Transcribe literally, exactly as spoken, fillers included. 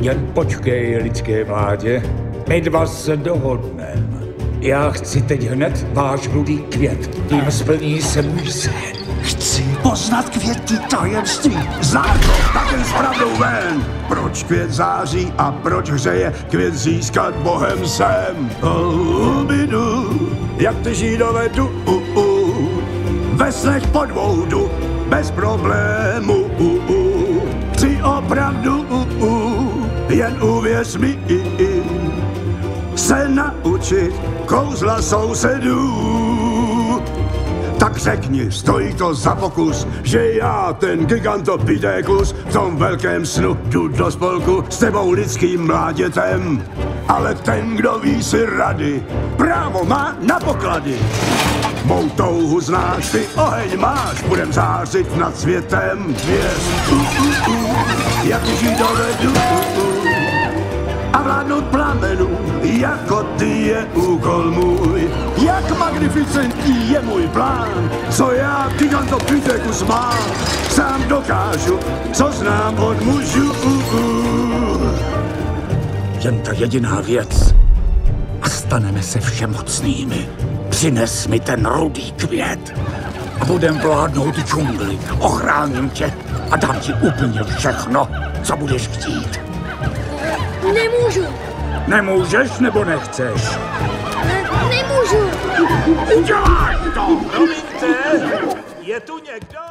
Jen počkej, lidské vládě, my dva se dohodneme. Já chci teď hned váš rudý květ, tím splní se můj sen. Chci poznat květní tajemství. Zárko, také s pravdou ven. Proč květ září a proč hřeje, květ získat Bohem sem. Luminu, jak ty židové tu, u, u. Ve snech po dvou jdu, bez problému, u, u. Chci opravdu, u, u. Jen uvěř mi, i, i. Se naučit kouzla sousedů. Tak řekni, stojí to za pokus, že já, ten gigantopidekus, v tom velkém snu jdu do spolku s tebou lidským mládětem. Ale ten, kdo ví si rady, právo má na poklady. Mou touhu znáš, ty oheň máš, budem zářit nad světem hvězd. Jak židové jdu a vládnout plamenu, jako ty je úkol můj. Jak magnificentní je můj plán, co já, gigantopitekus, mám. Sám dokážu, co znám od mužů. Jen ta jediná věc a staneme se všemocnými. Přines mi ten rudý květ a budem vládnout džungli. Ochráním tě a dám ti úplně všechno, co budeš chtít. Nemůžu. Nemůžeš nebo nechceš? Ne, nemůžu. Uděláš to! Promiňte, je tu někdo?